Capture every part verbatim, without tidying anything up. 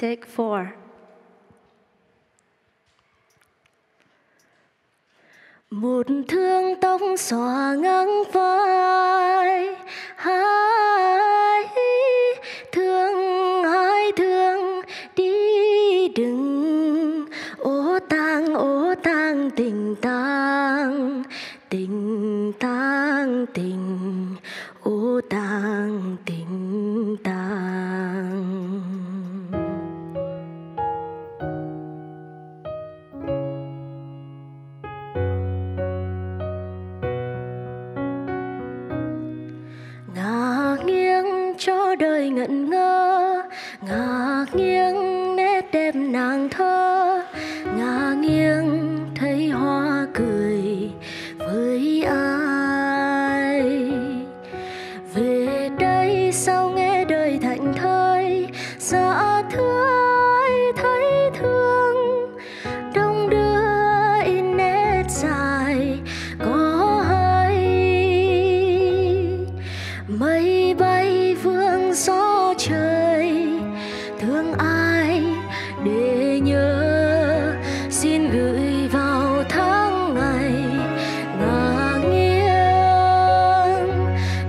Take four. Một thương tóc xòa ngang vai, hai thương hai thương đi đừng ố tang ố tang tình tang tình tang tình ố tang tình tang. Cho đời ngẩn ngơ, ngả nghiêng nét đẹp nàng thơ, ngả nghiêng thấy hoa cười với ai. Về đây sao nghe đời thảnh thơi, dạ thưa ai thấy thương, đông đưa in nét dài có hay. Mây bay gió trời thương ai để nhớ, xin gửi vào tháng ngày ngả nghiêng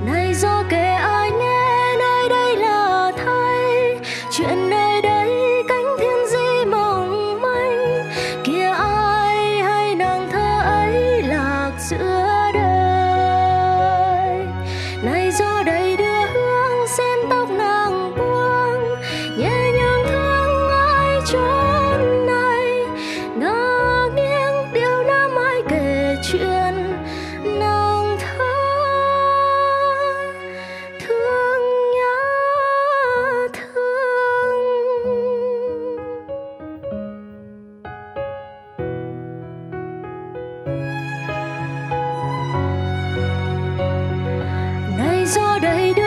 này. Do kể ai nghe nơi đây là thay chuyện nơi đây cánh thiên di mỏng manh kia, ai hay nàng thơ ấy lạc giữa đời này. Do đây đưa hương xem tóc nàng buông nhẹ nhàng thương ai chốn này. Ngả nghiêng điều đã mãi kể chuyện nàng thơ thương nhớ thương này. Do đây